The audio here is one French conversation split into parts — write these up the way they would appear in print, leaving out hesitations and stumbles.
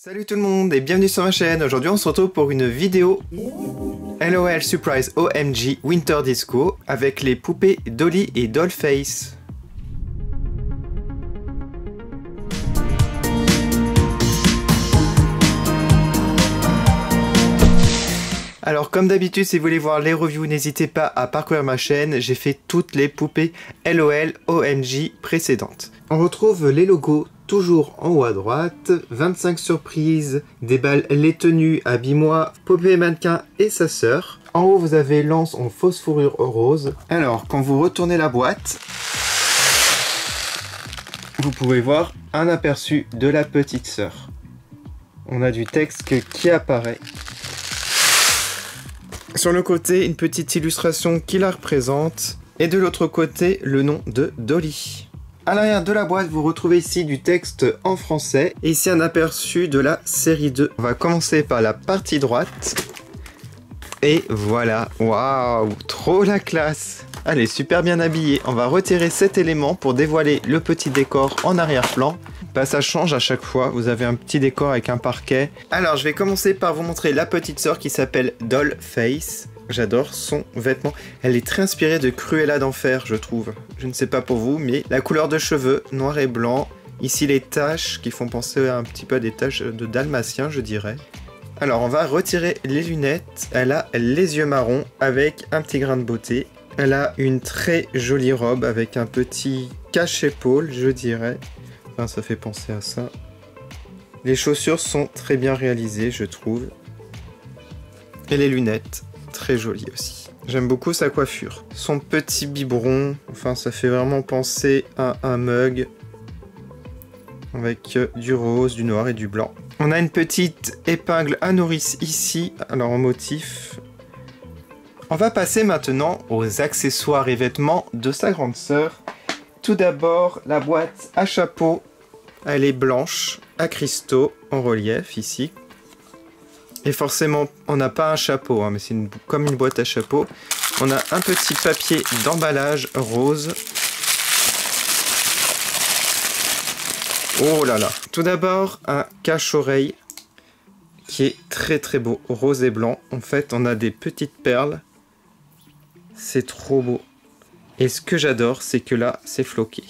Salut tout le monde et bienvenue sur ma chaîne. Aujourd'hui on se retrouve pour une vidéo LOL Surprise OMG Winter Disco avec les poupées Dolly et Dollface. Alors comme d'habitude, si vous voulez voir les reviews, n'hésitez pas à parcourir ma chaîne, j'ai fait toutes les poupées LOL OMG précédentes. On retrouve les logos toujours en haut à droite, 25 surprises, des balles, les tenues, habille-moi, poupée mannequin et sa sœur. En haut vous avez lance en fausse fourrure rose. Alors quand vous retournez la boîte, vous pouvez voir un aperçu de la petite sœur. On a du texte qui apparaît. Sur le côté, une petite illustration qui la représente. Et de l'autre côté, le nom de Dolly. À l'arrière de la boîte, vous retrouvez ici du texte en français. Et ici, un aperçu de la série 2. On va commencer par la partie droite. Et voilà. Waouh, trop la classe. Elle est super bien habillée. On va retirer cet élément pour dévoiler le petit décor en arrière-plan. Bah, ça change à chaque fois, vous avez un petit décor avec un parquet. Alors je vais commencer par vous montrer la petite sœur qui s'appelle Dollface. J'adore son vêtement, elle est très inspirée de Cruella d'enfer je trouve. Je ne sais pas pour vous, mais la couleur de cheveux, noir et blanc. Ici les taches qui font penser un petit peu à des taches de dalmatien je dirais. Alors on va retirer les lunettes, elle a les yeux marrons avec un petit grain de beauté. Elle a une très jolie robe avec un petit cache-épaule je dirais. Ça fait penser à ça. Les chaussures sont très bien réalisées, je trouve. Et les lunettes, très jolies aussi. J'aime beaucoup sa coiffure. Son petit biberon, enfin ça fait vraiment penser à un mug. Avec du rose, du noir et du blanc. On a une petite épingle à nourrice ici, alors en motif. On va passer maintenant aux accessoires et vêtements de sa grande sœur. Tout d'abord, la boîte à chapeau, elle est blanche, à cristaux, en relief, ici. Et forcément, on n'a pas un chapeau, hein, mais c'est comme une boîte à chapeau. On a un petit papier d'emballage rose. Oh là là. Tout d'abord, un cache-oreille qui est très très beau, rose et blanc. En fait, on a des petites perles. C'est trop beau. Et ce que j'adore, c'est que là, c'est floqué.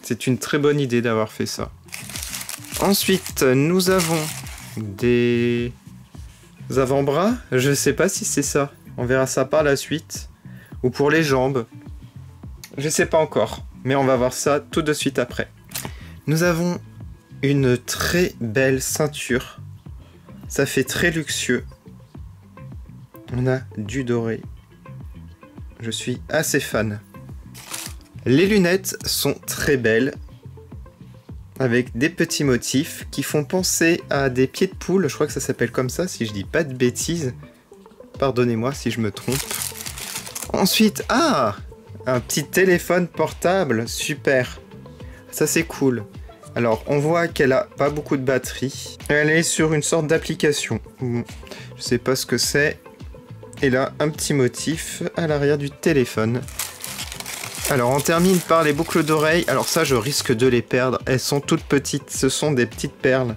C'est une très bonne idée d'avoir fait ça. Ensuite, nous avons des avant-bras. Je ne sais pas si c'est ça. On verra ça par la suite. Ou pour les jambes. Je ne sais pas encore. Mais on va voir ça tout de suite après. Nous avons une très belle ceinture. Ça fait très luxueux. On a du doré. Je suis assez fan. Les lunettes sont très belles. Avec des petits motifs qui font penser à des pieds de poule. Je crois que ça s'appelle comme ça si je dis pas de bêtises. Pardonnez-moi si je me trompe. Ensuite, ah! Un petit téléphone portable. Super. Ça c'est cool. Alors, on voit qu'elle a pas beaucoup de batterie. Elle est sur une sorte d'application. Je sais pas ce que c'est. Et là, un petit motif à l'arrière du téléphone. Alors, on termine par les boucles d'oreilles. Alors ça, je risque de les perdre. Elles sont toutes petites. Ce sont des petites perles.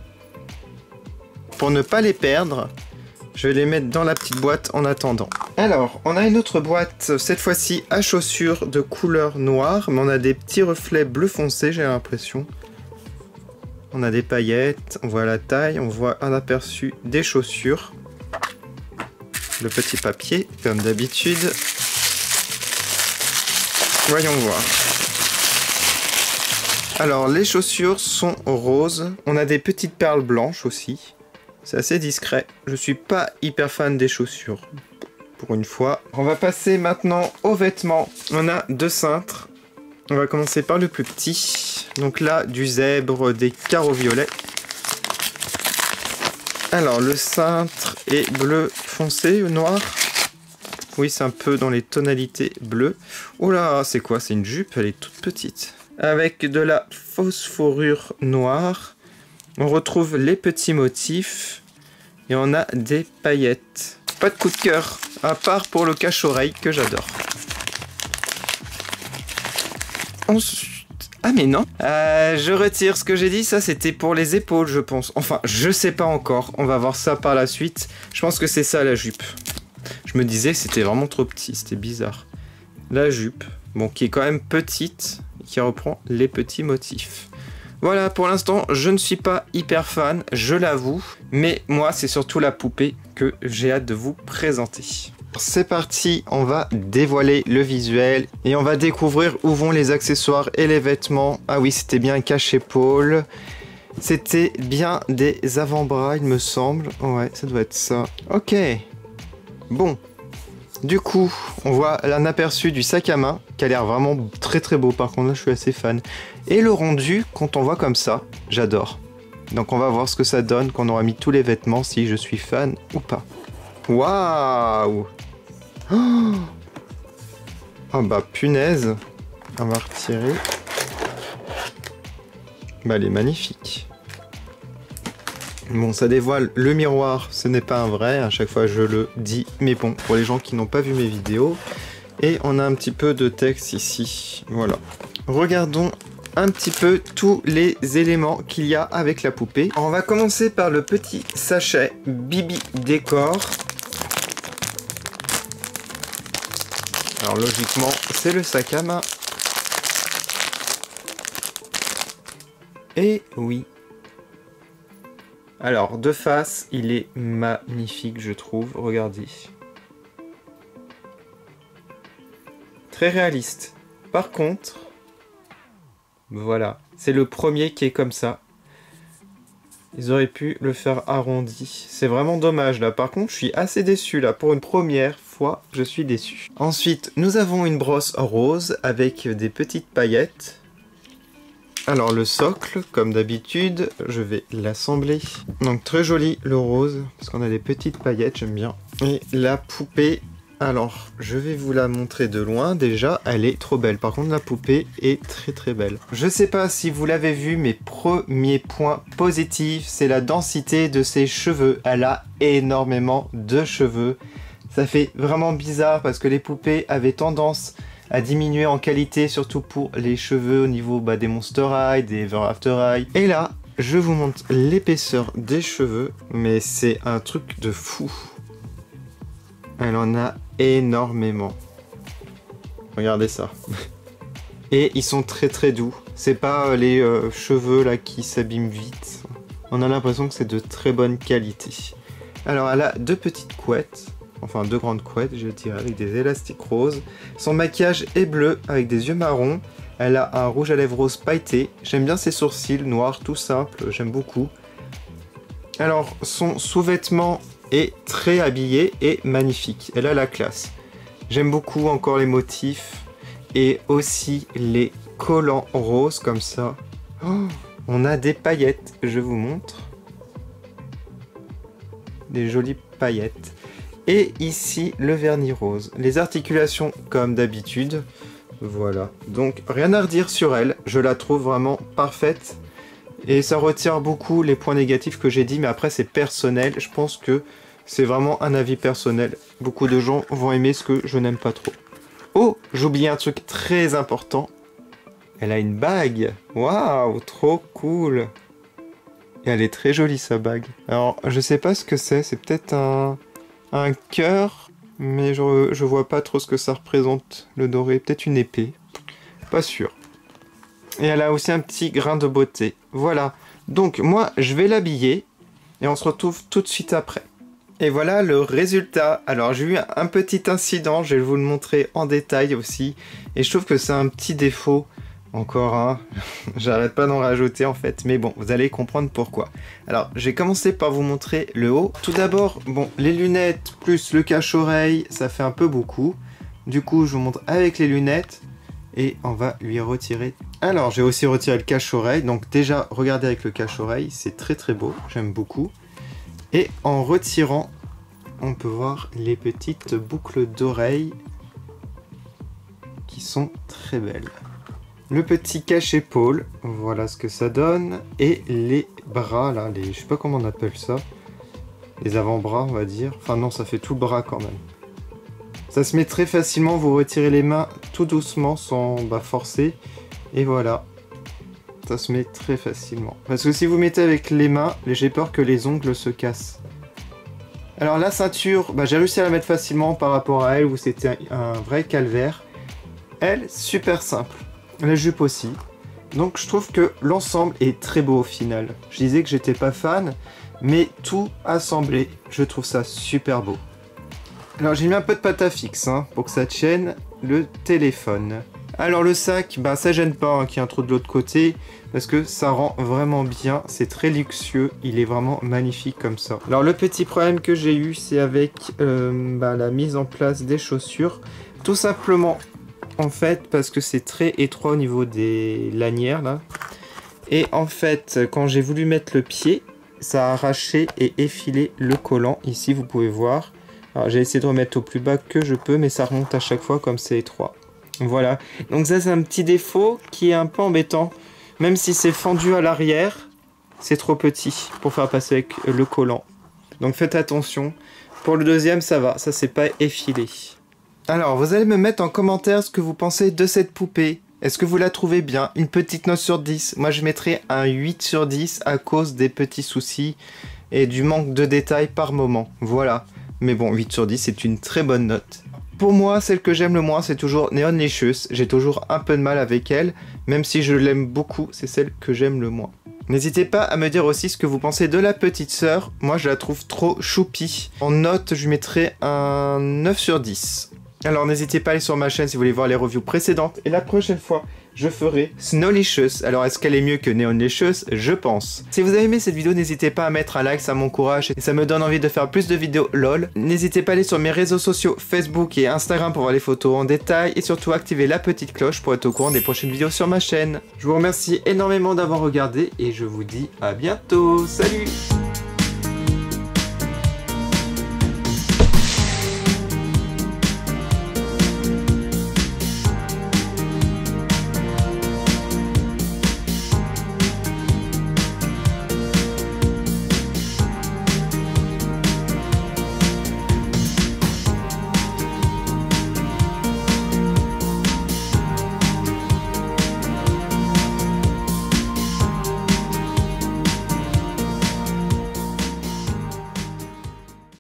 Pour ne pas les perdre, je vais les mettre dans la petite boîte en attendant. Alors, on a une autre boîte, cette fois-ci à chaussures de couleur noire. Mais on a des petits reflets bleu foncé, j'ai l'impression. On a des paillettes. On voit la taille. On voit un aperçu des chaussures. Le petit papier, comme d'habitude. Voyons voir. Alors, les chaussures sont roses. On a des petites perles blanches aussi. C'est assez discret. Je suis pas hyper fan des chaussures, pour une fois. On va passer maintenant aux vêtements. On a deux cintres. On va commencer par le plus petit. Donc là, du zèbre, des carreaux violets. Alors, le cintre est bleu foncé ou noir. Oui, c'est un peu dans les tonalités bleues. Oh là, c'est quoi? C'est une jupe, elle est toute petite. Avec de la fausse fourrure noire. On retrouve les petits motifs. Et on a des paillettes. Pas de coup de cœur, à part pour le cache-oreille que j'adore. Ah mais non. Je retire ce que j'ai dit, ça c'était pour les épaules je pense. Enfin je sais pas encore, on va voir ça par la suite. Je pense que c'est ça la jupe. Je me disais que c'était vraiment trop petit, c'était bizarre. La jupe, bon qui est quand même petite, qui reprend les petits motifs. Voilà, pour l'instant, je ne suis pas hyper fan, je l'avoue. Mais moi, c'est surtout la poupée que j'ai hâte de vous présenter. C'est parti, on va dévoiler le visuel. Et on va découvrir où vont les accessoires et les vêtements. Ah oui, c'était bien un cache-épaule. C'était bien des avant-bras, il me semble. Ouais, ça doit être ça. Ok. Bon. Du coup, on voit un aperçu du sac à main, qui a l'air vraiment très très beau, par contre là je suis assez fan. Et le rendu, quand on voit comme ça, j'adore. Donc on va voir ce que ça donne quand on aura mis tous les vêtements, si je suis fan ou pas. Waouh! Oh bah punaise! On va retirer. Bah elle est magnifique. Bon, ça dévoile le miroir, ce n'est pas un vrai, à chaque fois je le dis, mais bon, pour les gens qui n'ont pas vu mes vidéos. Et on a un petit peu de texte ici, voilà. Regardons un petit peu tous les éléments qu'il y a avec la poupée. On va commencer par le petit sachet Bibi Décor. Alors logiquement, c'est le sac à main. Et oui. Alors, de face, il est magnifique, je trouve. Regardez. Très réaliste. Par contre, voilà. C'est le premier qui est comme ça. Ils auraient pu le faire arrondi. C'est vraiment dommage, là. Par contre, je suis assez déçu, là. Pour une première fois, je suis déçu. Ensuite, nous avons une brosse rose avec des petites paillettes. Alors le socle, comme d'habitude, je vais l'assembler. Donc très joli le rose, parce qu'on a des petites paillettes, j'aime bien. Et la poupée, alors je vais vous la montrer de loin, déjà elle est trop belle. Par contre la poupée est très très belle. Je sais pas si vous l'avez vu, mes premiers points positifs, c'est la densité de ses cheveux. Elle a énormément de cheveux. Ça fait vraiment bizarre, parce que les poupées avaient tendance à diminuer en qualité, surtout pour les cheveux au niveau bah, des Monster High, des Ever After High. Et là, je vous montre l'épaisseur des cheveux, mais c'est un truc de fou. Elle en a énormément. Regardez ça. Et ils sont très très doux. C'est pas les cheveux là qui s'abîment vite. On a l'impression que c'est de très bonne qualité. Alors elle a deux petites couettes. Enfin, deux grandes couettes, je dirais, avec des élastiques roses. Son maquillage est bleu, avec des yeux marrons. Elle a un rouge à lèvres rose pailleté. J'aime bien ses sourcils noirs, tout simple, j'aime beaucoup. Alors, son sous-vêtement est très habillé et magnifique. Elle a la classe. J'aime beaucoup encore les motifs. Et aussi les collants roses, comme ça. Oh, on a des paillettes, je vous montre. Des jolies paillettes. Et ici, le vernis rose. Les articulations, comme d'habitude. Voilà. Donc, rien à redire sur elle. Je la trouve vraiment parfaite. Et ça retire beaucoup les points négatifs que j'ai dit. Mais après, c'est personnel. Je pense que c'est vraiment un avis personnel. Beaucoup de gens vont aimer ce que je n'aime pas trop. Oh, j'oubliais un truc très important. Elle a une bague. Waouh, trop cool. Et elle est très jolie, sa bague. Alors, je sais pas ce que c'est. C'est peut-être un cœur, mais je vois pas trop ce que ça représente, le doré, peut-être une épée, pas sûr. Et elle a aussi un petit grain de beauté, voilà. Donc moi je vais l'habiller, et on se retrouve tout de suite après. Et voilà le résultat. Alors j'ai eu un petit incident, je vais vous le montrer en détail aussi, et je trouve que c'est un petit défaut, encore un, j'arrête pas d'en rajouter en fait, mais bon, vous allez comprendre pourquoi. Alors, j'ai commencé par vous montrer le haut. Tout d'abord, bon, les lunettes plus le cache-oreille, ça fait un peu beaucoup. Du coup, je vous montre avec les lunettes et on va lui retirer. Alors, j'ai aussi retiré le cache-oreille. Donc déjà, regardez avec le cache-oreille, c'est très très beau, j'aime beaucoup. Et en retirant, on peut voir les petites boucles d'oreilles qui sont très belles. Le petit cache-épaule, voilà ce que ça donne. Et les bras, là, les, je sais pas comment on appelle ça. Les avant-bras, on va dire. Enfin non, ça fait tout le bras quand même. Ça se met très facilement, vous retirez les mains tout doucement sans bah, forcer. Et voilà, Ça se met très facilement. Parce que si vous mettez avec les mains, j'ai peur que les ongles se cassent. Alors la ceinture, j'ai réussi à la mettre facilement par rapport à elle où c'était un vrai calvaire. Elle, super simple. La jupe aussi. Donc je trouve que l'ensemble est très beau au final. Je disais que j'étais pas fan, mais tout assemblé, je trouve ça super beau. Alors j'ai mis un peu de pâte à fixe pour que ça tienne le téléphone. Alors le sac, ça gêne pas qu'il y ait un trou de l'autre côté, parce que ça rend vraiment bien, c'est très luxueux, il est vraiment magnifique comme ça. Alors le petit problème que j'ai eu, c'est avec la mise en place des chaussures, tout simplement en fait parce que c'est très étroit au niveau des lanières là. Et en fait quand j'ai voulu mettre le pied, ça a arraché et effilé le collant, ici vous pouvez voir. Alors j'ai essayé de remettre au plus bas que je peux, mais ça remonte à chaque fois comme c'est étroit. Voilà, donc ça c'est un petit défaut qui est un peu embêtant. Même si c'est fendu à l'arrière, c'est trop petit pour faire passer avec le collant. Donc faites attention. Pour le deuxième ça va, ça c'est pas effilé. Alors vous allez me mettre en commentaire ce que vous pensez de cette poupée. Est-ce que vous la trouvez bien? Une petite note sur 10. Moi je mettrais un 8 sur 10 à cause des petits soucis et du manque de détails par moment. Voilà, mais bon 8 sur 10 c'est une très bonne note. Pour moi, celle que j'aime le moins, c'est toujours Neonlicious. J'ai toujours un peu de mal avec elle, même si je l'aime beaucoup, c'est celle que j'aime le moins. N'hésitez pas à me dire aussi ce que vous pensez de la petite sœur. Moi, je la trouve trop choupie. En note, je mettrai un 9 sur 10. Alors, n'hésitez pas à aller sur ma chaîne si vous voulez voir les reviews précédentes. Et la prochaine fois, je ferai Snowlicious. Alors, est-ce qu'elle est mieux que Neonlicious? Je pense. Si vous avez aimé cette vidéo, n'hésitez pas à mettre un like, ça m'encourage et ça me donne envie de faire plus de vidéos LOL. N'hésitez pas à aller sur mes réseaux sociaux Facebook et Instagram pour voir les photos en détail et surtout activer la petite cloche pour être au courant des prochaines vidéos sur ma chaîne. Je vous remercie énormément d'avoir regardé et je vous dis à bientôt. Salut!